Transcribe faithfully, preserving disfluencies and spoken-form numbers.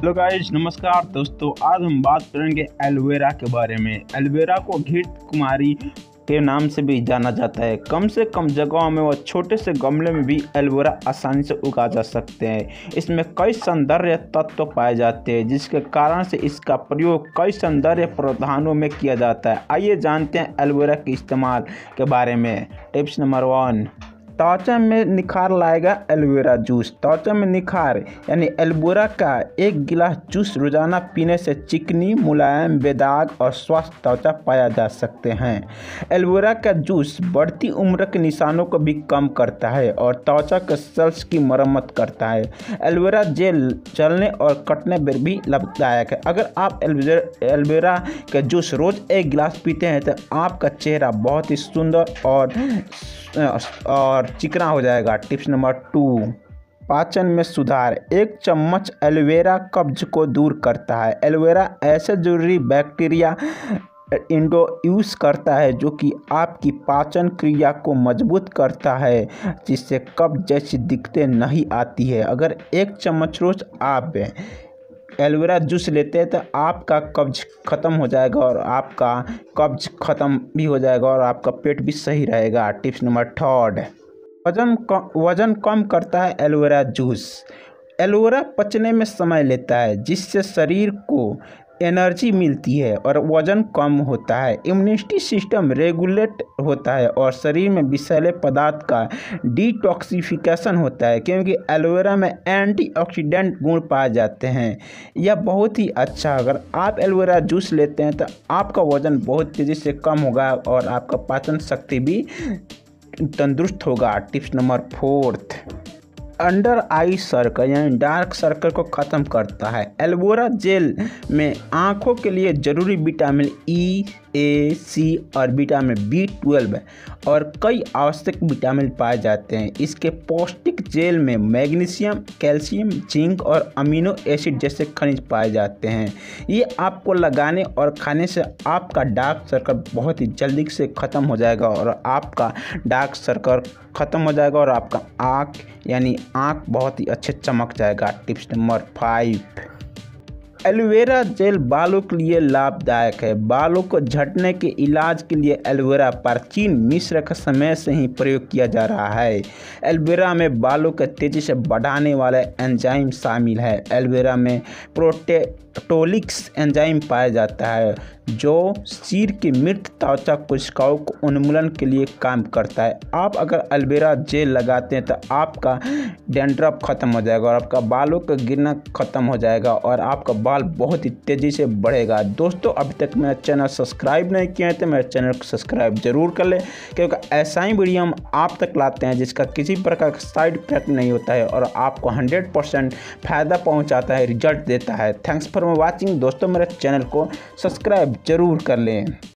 Hello guys नमस्कार दोस्तों, आज हम बात करेंगे एलोवेरा के बारे में। एलोवेरा को घृत कुमारी के नाम से भी जाना जाता है। कम से कम जगहों में व छोटे से गमले में भी एलोवेरा आसानी से उगा जा सकते हैं। इसमें कई सौंदर्य तत्व पाए जाते हैं, जिसके कारण से इसका प्रयोग कई सौंदर्य प्रावधानों में किया जाता है। आइए जानते हैं एलोवेरा के इस्तेमाल के बारे में। टिप्स नंबर वन, त्वचा में निखार लाएगा एलोवेरा जूस। त्वचा में निखार यानी एलोवेरा का एक गिलास जूस रोजाना पीने से चिकनी, मुलायम, बेदाग और स्वस्थ त्वचा पाया जा सकते हैं। एलोवेरा का जूस बढ़ती उम्र के निशानों को भी कम करता है और त्वचा के सेल्स की मरम्मत करता है। एलोवेरा जेल जलने और कटने पर भी लाभदायक है। अगर आप एलोवेरा का जूस रोज़ एक गिलास पीते हैं तो आपका चेहरा बहुत ही सुंदर और और चिकना हो जाएगा। टिप्स नंबर टू, पाचन में सुधार। एक चम्मच एलोवेरा कब्ज को दूर करता है। एलोवेरा ऐसे जरूरी बैक्टीरिया इंड्यूस करता है जो कि आपकी पाचन क्रिया को मजबूत करता है, जिससे कब्ज जैसी दिक्कतें नहीं आती है। अगर एक चम्मच रोज आप एलोवेरा जूस लेते हैं तो आपका कब्ज खत्म हो जाएगा और आपका कब्ज खत्म भी हो जाएगा और आपका पेट भी सही रहेगा। टिप्स नंबर थर्ड, वजन कम वज़न कम करता है एलोवेरा जूस। एलोवेरा पचने में समय लेता है, जिससे शरीर को एनर्जी मिलती है और वज़न कम होता है। इम्यूनिटी सिस्टम रेगुलेट होता है और शरीर में विषैले पदार्थ का डिटॉक्सिफिकेशन होता है, क्योंकि एलोवेरा में एंटीऑक्सीडेंट गुण पाए जाते हैं। यह बहुत ही अच्छा। अगर आप एलोवेरा जूस लेते हैं तो आपका वज़न बहुत तेज़ी से कम होगा और आपका पाचन शक्ति भी तंदुरुस्त होगा। Tips number fourth, under eye circle यानी डार्क सर्कल को ख़त्म करता है। एलोवेरा जेल में आँखों के लिए जरूरी विटामिन ई, ए, सी और विटामिन बी ट्वेल्व और कई आवश्यक विटामिन पाए जाते हैं। इसके पौष्टिक जेल में मैग्नीशियम, कैल्शियम, जिंक और अमीनो एसिड जैसे खनिज पाए जाते हैं। ये आपको लगाने और खाने से आपका डार्क सर्कल बहुत ही जल्दी से ख़त्म हो जाएगा और आपका डार्क सर्कल ख़त्म हो जाएगा और आपका आँख यानी आँख बहुत ही अच्छे चमक जाएगा। Tips number five, aloe vera gel बालों के लिए लाभदायक है। बालों को झड़ने के इलाज के लिए एलोवेरा प्राचीन मिस्र के समय से ही प्रयोग किया जा रहा है। एलोवेरा में बालों के तेजी से बढ़ाने वाले एंजाइम शामिल है। एलोवेरा में प्रोटेक्टोलिक्स एंजाइम पाया जाता है, जो सिर की मृत त्वचा कोशिकाओं को उन्मूलन के लिए काम करता है। आप अगर एलोवेरा जेल लगाते हैं तो आपका डैंड्रफ खत्म हो जाएगा और आपका बालों का गिरना खत्म हो जाएगा और आपका बाल बहुत ही तेज़ी से बढ़ेगा। दोस्तों, अभी तक मेरा चैनल सब्सक्राइब नहीं किया है तो मेरे चैनल को सब्सक्राइब जरूर कर लें, क्योंकि ऐसा ही वीडियो हम आप तक लाते हैं जिसका किसी प्रकार का साइड इफेक्ट नहीं होता है और आपको हंड्रेड परसेंट फ़ायदा पहुँचाता है, रिजल्ट देता है। थैंक्स फॉर वॉचिंग दोस्तों, मेरे चैनल को सब्सक्राइब जरूर कर लें।